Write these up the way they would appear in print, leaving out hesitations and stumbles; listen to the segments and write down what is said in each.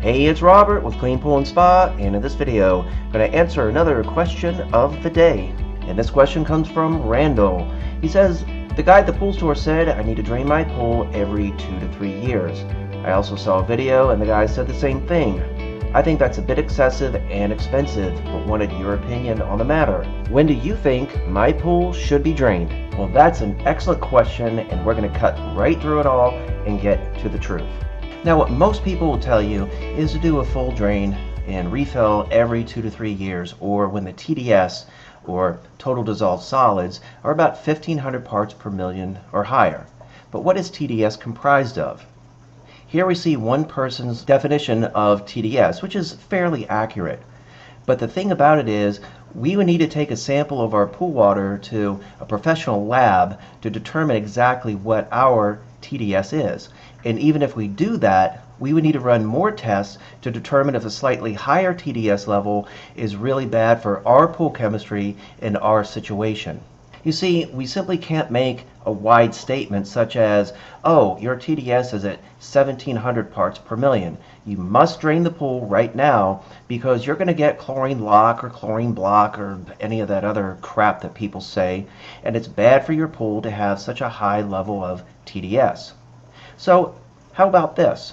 Hey, it's Robert with Clean Pool and Spa, and in this video, I'm going to answer another question of the day. And this question comes from Randall. He says, the guy at the pool store said I need to drain my pool every 2 to 3 years. I also saw a video and the guy said the same thing. I think that's a bit excessive and expensive, but wanted your opinion on the matter. When do you think my pool should be drained? Well, that's an excellent question, and we're going to cut right through it all and get to the truth. Now, what most people will tell you is to do a full drain and refill every 2 to 3 years, or when the TDS, or total dissolved solids, are about 1,500 parts per million or higher. But what is TDS comprised of? Here we see one person's definition of TDS, which is fairly accurate. But the thing about it is, we would need to take a sample of our pool water to a professional lab to determine exactly what our TDS is. And even if we do that, we would need to run more tests to determine if a slightly higher TDS level is really bad for our pool chemistry and our situation. You see, we simply can't make a wide statement such as, oh, your TDS is at 1,700 parts per million. You must drain the pool right now because you're going to get chlorine lock or chlorine block or any of that other crap that people say, and it's bad for your pool to have such a high level of TDS. So, how about this?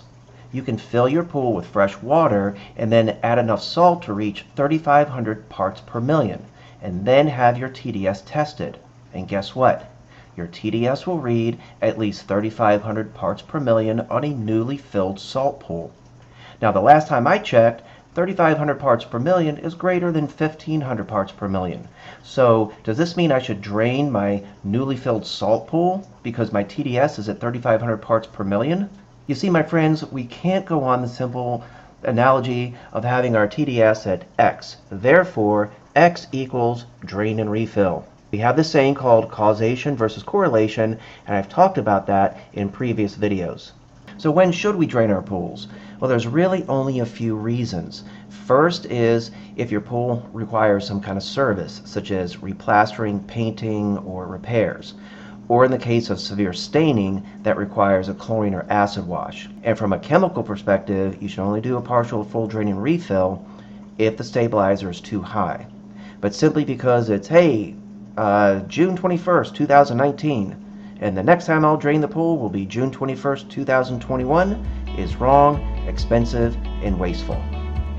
You can fill your pool with fresh water and then add enough salt to reach 3,500 parts per million. And then have your TDS tested. And guess what? Your TDS will read at least 3,500 parts per million on a newly filled salt pool. Now, the last time I checked, 3,500 parts per million is greater than 1,500 parts per million. So, does this mean I should drain my newly filled salt pool because my TDS is at 3,500 parts per million? You see, my friends, we can't go on the simple analogy of having our TDS at X. Therefore, X equals drain and refill. We have this saying called causation versus correlation, and I've talked about that in previous videos. So when should we drain our pools? Well, there's really only a few reasons. First is if your pool requires some kind of service, such as replastering, painting, or repairs. Or in the case of severe staining, that requires a chlorine or acid wash. And from a chemical perspective, you should only do a partial full drain and refill if the stabilizer is too high. But simply because it's, hey, June 21st, 2019, and the next time I'll drain the pool will be June 21st, 2021, is wrong, expensive, and wasteful.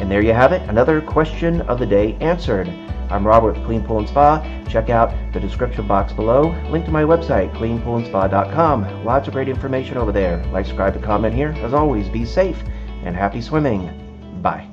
And there you have it, another question of the day answered. I'm Robert with Clean Pool and Spa. Check out the description box below. Link to my website, cleanpoolandspa.com. Lots of great information over there. Like, subscribe, and comment here. As always, be safe and happy swimming. Bye.